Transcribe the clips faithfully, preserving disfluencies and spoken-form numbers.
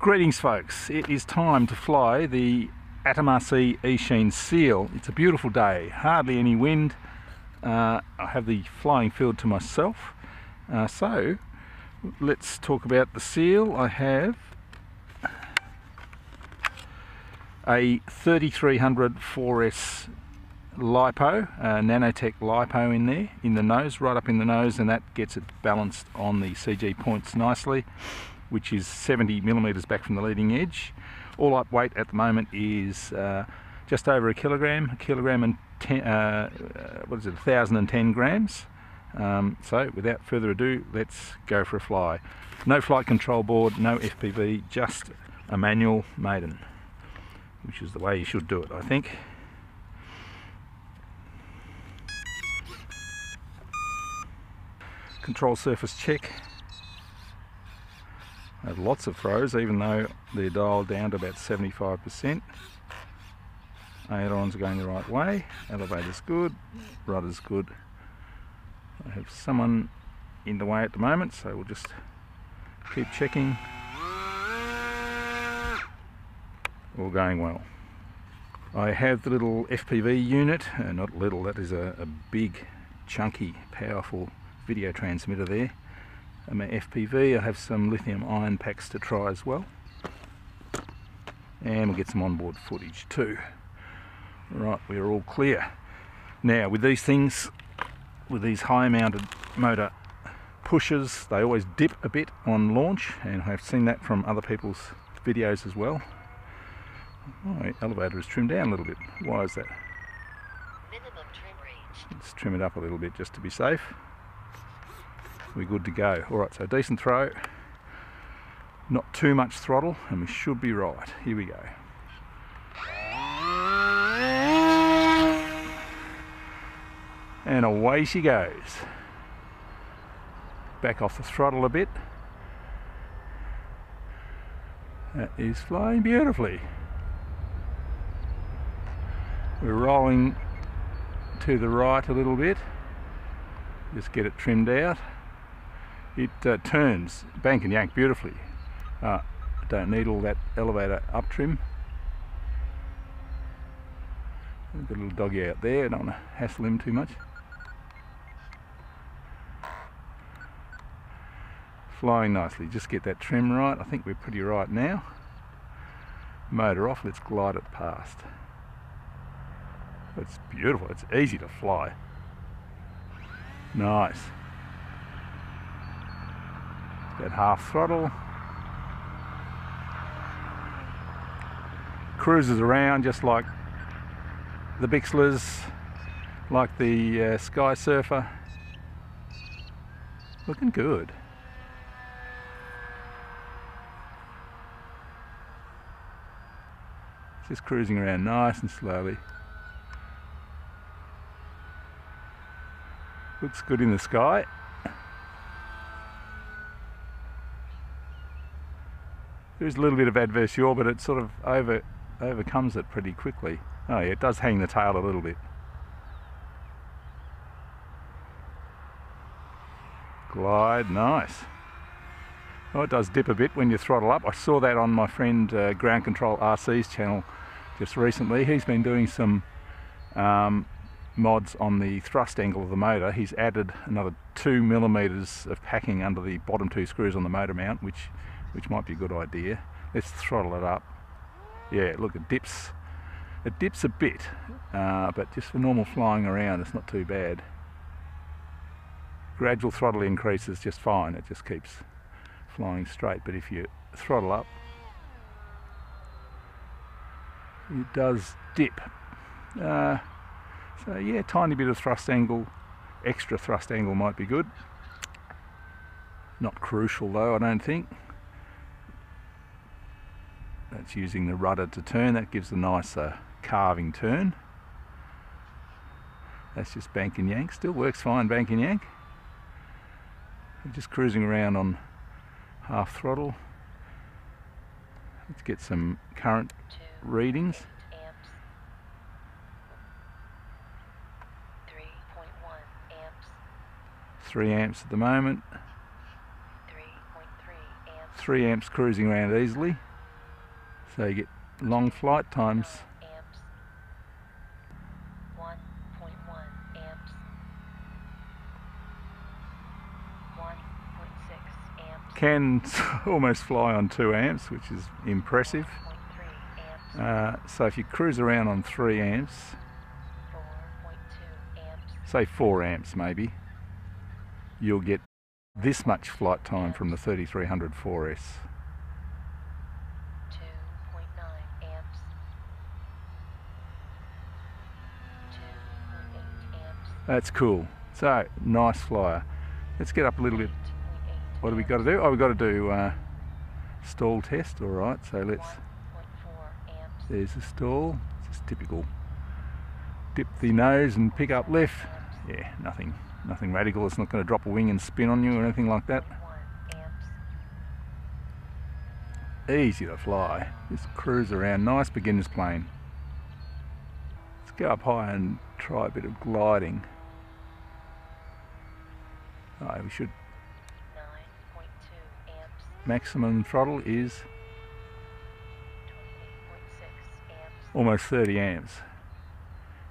Greetings folks, it is time to fly the AtomRC Eachine Seal. It's a beautiful day, hardly any wind. Uh, I have the flying field to myself. Uh, so let's talk about the seal. I have a thirty-three hundred four S Lipo, uh, Nanotech Lipo in there, in the nose, right up in the nose, and that gets it balanced on the C G points nicely, which is seventy millimeters back from the leading edge. All up weight at the moment is uh, just over a kilogram, a kilogram and ten, uh, what is it, one thousand ten grams. Um, so without further ado, let's go for a fly. No flight control board, no F P V, just a manual maiden, which is the way you should do it, I think. Control surface check. I have lots of throws, even though they're dialed down to about seventy-five percent. Ailerons are going the right way, elevator's good, rudder's good. I have someone in the way at the moment, so we'll just keep checking. All going well. I have the little F P V unit, uh, not little, that is a, a big, chunky, powerful video transmitter there. My F P V, I have some lithium ion packs to try as well, and we'll get some onboard footage too. Right, we're all clear. Now with these things, with these high mounted motor pushers, they always dip a bit on launch, and I've seen that from other people's videos as well. My elevator is trimmed down a little bit. Why is that? Minimum trim range. Let's trim it up a little bit just to be safe. We're good to go. Alright, so decent throw, not too much throttle, and we should be right. Here we go. And away she goes. Back off the throttle a bit. That is flying beautifully. We're rolling to the right a little bit. Just get it trimmed out. It uh, turns, bank and yank beautifully. Uh, don't need all that elevator up trim. Got a little doggy out there, don't want to hassle him too much. Flying nicely, just get that trim right. I think we're pretty right now. Motor off, let's glide it past. It's beautiful, it's easy to fly. Nice. That half throttle. Cruises around just like the Bixlers, like the uh, Sky Surfer. Looking good. Just cruising around nice and slowly. Looks good in the sky. There's a little bit of adverse yaw, but it sort of over overcomes it pretty quickly. Oh yeah, it does hang the tail a little bit. Glide, nice. Oh, it does dip a bit when you throttle up. I saw that on my friend uh, Ground Control R C's channel just recently. He's been doing some um, mods on the thrust angle of the motor. He's added another two millimeters of packing under the bottom two screws on the motor mount, which which might be a good idea. Let's throttle it up. Yeah, look, it dips it dips a bit, uh, but just for normal flying around it's not too bad. Gradual throttle increase is just fine, it just keeps flying straight, but if you throttle up it does dip. uh, So yeah, tiny bit of thrust angle, extra thrust angle might be good. Not crucial though, I don't think. That's using the rudder to turn, that gives a nice uh, carving turn. That's just bank and yank, still works fine bank and yank. I'm just cruising around on half throttle. Let's get some current readings. three amps at the moment. three point three amps. three amps cruising around easily. So you get long flight times. Can almost fly on two amps, which is impressive. Uh, so if you cruise around on three amps, say four amps maybe, you'll get this much flight time from the thirty-three hundred four S. That's cool. So, nice flyer. Let's get up a little bit. What do we got to do? Oh, we've got to do uh, stall test. All right, so let's, there's the stall, it's just typical. Dip the nose and pick up left. Yeah, nothing, nothing radical. It's not going to drop a wing and spin on you or anything like that. Easy to fly, just cruise around, nice beginner's plane. Let's go up high and try a bit of gliding. Oh, we should. Maximum throttle is almost thirty amps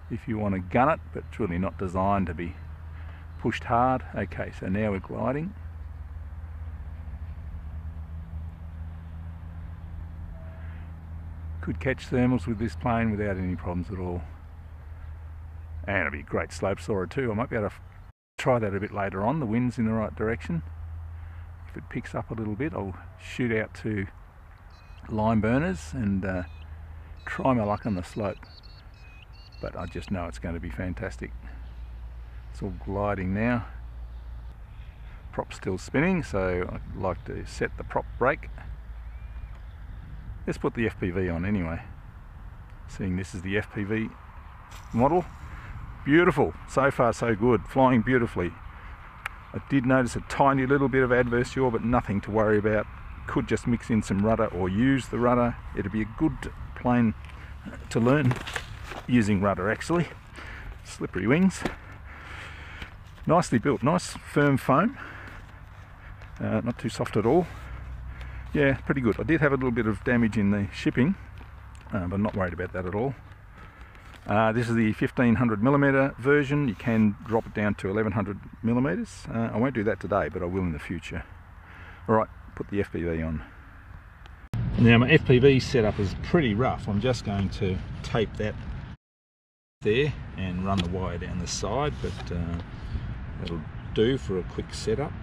if you want to gun it, but it's really not designed to be pushed hard. Okay, so now we're gliding. Could catch thermals with this plane without any problems at all. And it'll be a great slope soarer too. I might be able to try that a bit later on. The wind's in the right direction. If it picks up a little bit, I'll shoot out to line burners and uh, try my luck on the slope. But I just know it's going to be fantastic. It's all gliding now. Prop's still spinning, so I'd like to set the prop brake. Let's put the F P V on anyway. Seeing this is the F P V model. Beautiful. So far, so good. Flying beautifully. I did notice a tiny little bit of adverse yaw, but nothing to worry about. Could just mix in some rudder or use the rudder. It'd be a good plane to learn using rudder, actually. Slippery wings. Nicely built, nice firm foam. Uh, not too soft at all. Yeah, pretty good. I did have a little bit of damage in the shipping, uh, but I'm not worried about that at all. Uh, this is the fifteen hundred millimeter version. You can drop it down to eleven hundred millimeters. Uh, I won't do that today, but I will in the future. All right, put the F P V on. Now my F P V setup is pretty rough. I'm just going to tape that there and run the wire down the side, but uh, that'll do for a quick setup.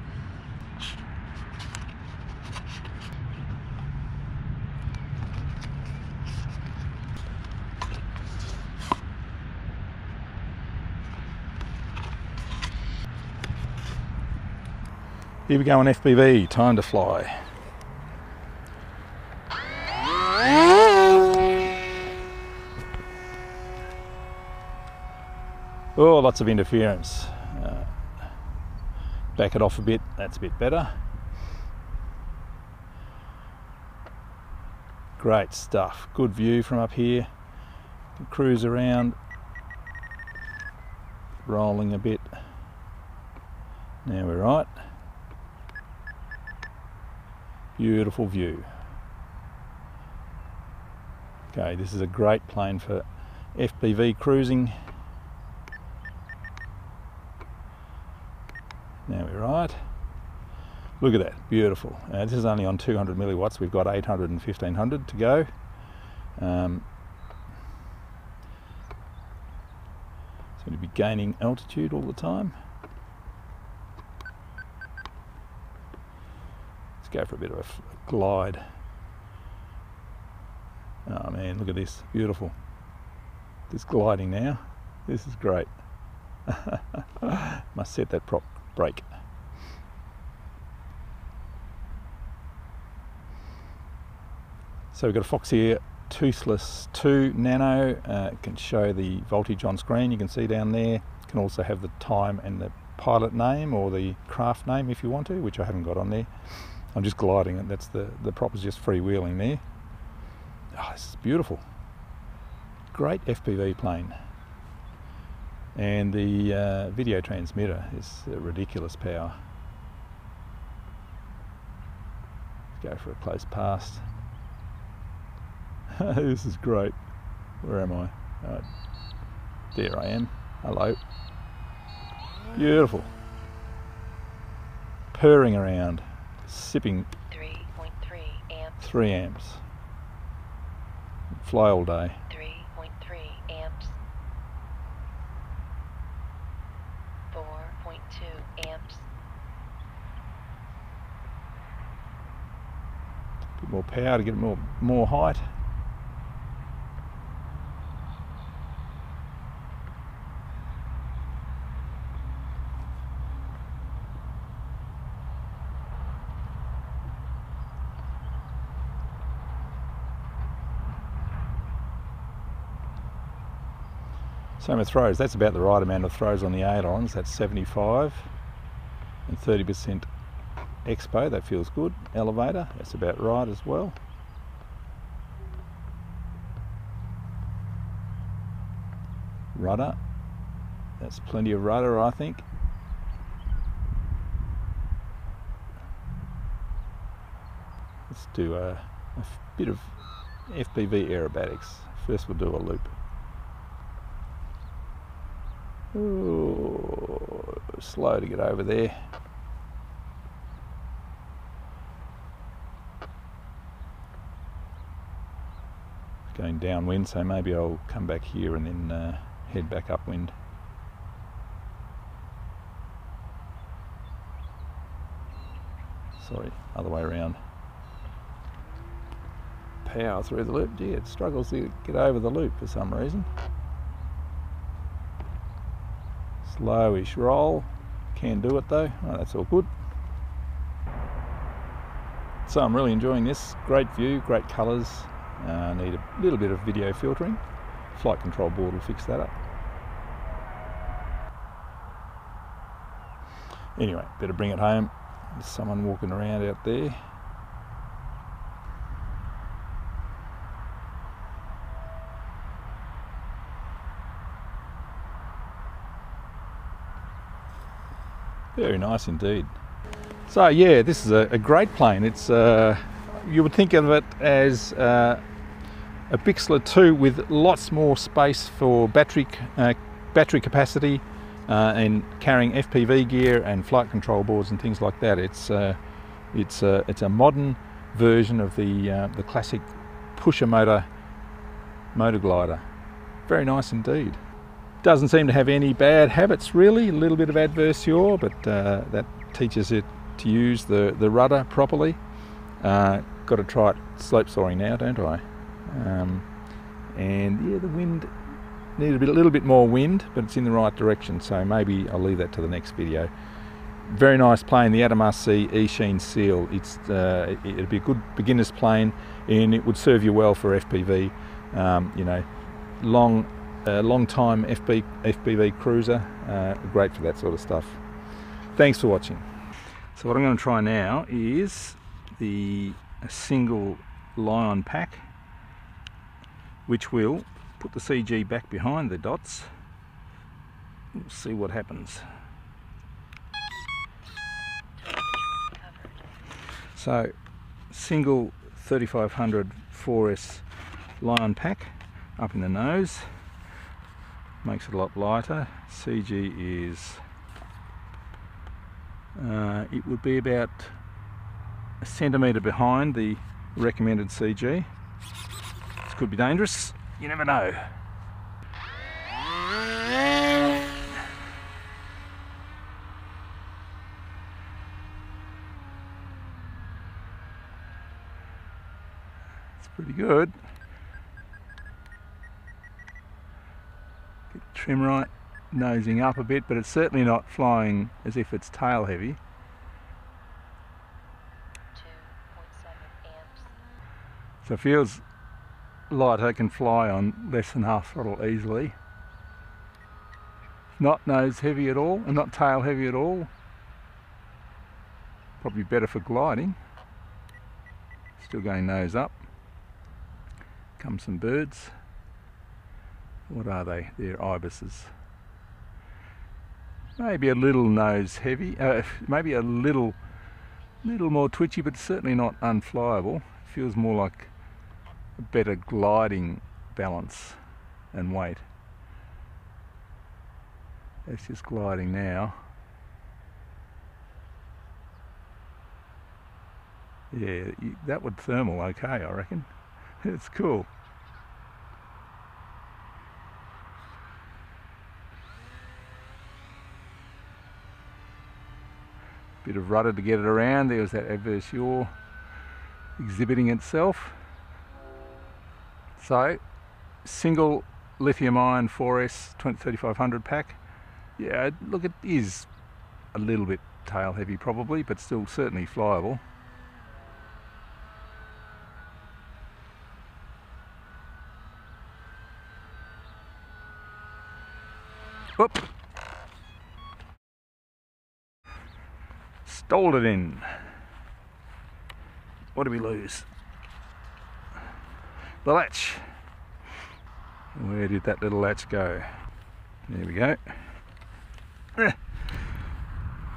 Here we go on F P V, time to fly. Oh, lots of interference. Uh, back it off a bit, that's a bit better. Great stuff, good view from up here. Can cruise around, rolling a bit. Now we're right. Beautiful view. Okay, this is a great plane for F P V cruising. Now we're right. Look at that, beautiful. Now this is only on two hundred milliwatts. We've got eight hundred and fifteen hundred to go. Um, so we'll be gaining altitude all the time. Go for a bit of a glide. Oh man, look at this, beautiful. Just gliding now. This is great. Must set that prop brake. So we've got a Foxeer Toothless two Nano. Uh, it can show the voltage on screen, you can see down there. It can also have the time and the pilot name or the craft name if you want to, which I haven't got on there. I'm just gliding it, that's the, the prop is just freewheeling there. Oh, this is beautiful. Great F P V plane. And the uh, video transmitter is a ridiculous power. Let's go for a close pass. This is great. Where am I? Uh, there I am. Hello. Beautiful. Purring around, sipping three point three amps. three amps. Fly all day. three point three amps. four point two amps. A bit more power to get more more height. Same with throws, that's about the right amount of throws on the ailerons. That's seventy-five and thirty percent expo, that feels good. Elevator, that's about right as well. Rudder, that's plenty of rudder, I think. Let's do a, a bit of F P V aerobatics. First we'll do a loop. Ooh, slow to get over there. Going downwind, so maybe I'll come back here and then uh, head back upwind. Sorry, other way around. Power through the loop. Gee, it struggles to get over the loop for some reason. Slowish roll, can do it though. Oh, that's all good. So I'm really enjoying this. Great view, great colours. Uh, need a little bit of video filtering. Flight control board will fix that up. Anyway, better bring it home. There's someone walking around out there. Very nice indeed. So yeah, this is a, a great plane. It's uh, you would think of it as uh, a Bixler two with lots more space for battery uh, battery capacity uh, and carrying F P V gear and flight control boards and things like that. It's uh, it's a uh, it's a modern version of the uh, the classic pusher motor motor glider. Very nice indeed. Doesn't seem to have any bad habits really, a little bit of adversure, but uh, that teaches it to use the, the rudder properly. Uh, got to try it slope soaring now, don't I? Um, and yeah, the wind, needed a, bit, a little bit more wind, but it's in the right direction, so maybe I'll leave that to the next video. Very nice plane, the AtomRC Eachine Seal. It's, uh, it'd be a good beginner's plane, and it would serve you well for F P V, um, you know, long, A long time F P V cruiser, uh, great for that sort of stuff. Thanks for watching. So what I'm going to try now is the a single Li-Ion pack, which will put the C G back behind the dots. We'll see what happens. So single thirty-five hundred four S Li-Ion pack up in the nose. Makes it a lot lighter. C G is, uh, it would be about a centimetre behind the recommended C G. This could be dangerous, you never know. It's pretty good. Trim right, nosing up a bit, but it's certainly not flying as if it's tail heavy. two point seven amps. So it feels lighter, can fly on less than half throttle easily. Not nose heavy at all, and not tail heavy at all. Probably better for gliding. Still going nose up. Come some birds. What are they? They're ibises. Maybe a little nose heavy, uh, maybe a little little more twitchy, but certainly not unflyable. Feels more like better gliding balance and weight. It's just gliding now. Yeah, that would thermal okay, I reckon. It's cool. Bit of rudder to get it around. There was that adverse yaw exhibiting itself. So, single lithium ion four S thirty-five hundred pack. Yeah, look, it is a little bit tail heavy probably, but still certainly flyable. Whoop! Stalled it in. What did we lose? The latch. Where did that little latch go? There we go.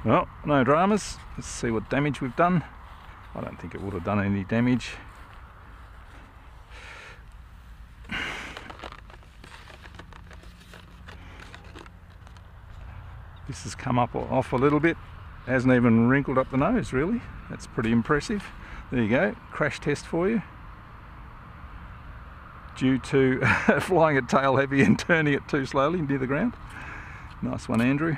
Well, no dramas. Let's see what damage we've done. I don't think it would have done any damage. This has come up off a little bit. Hasn't even wrinkled up the nose, really. That's pretty impressive. There you go, crash test for you. Due to flying it tail heavy and turning it too slowly near the ground. Nice one, Andrew.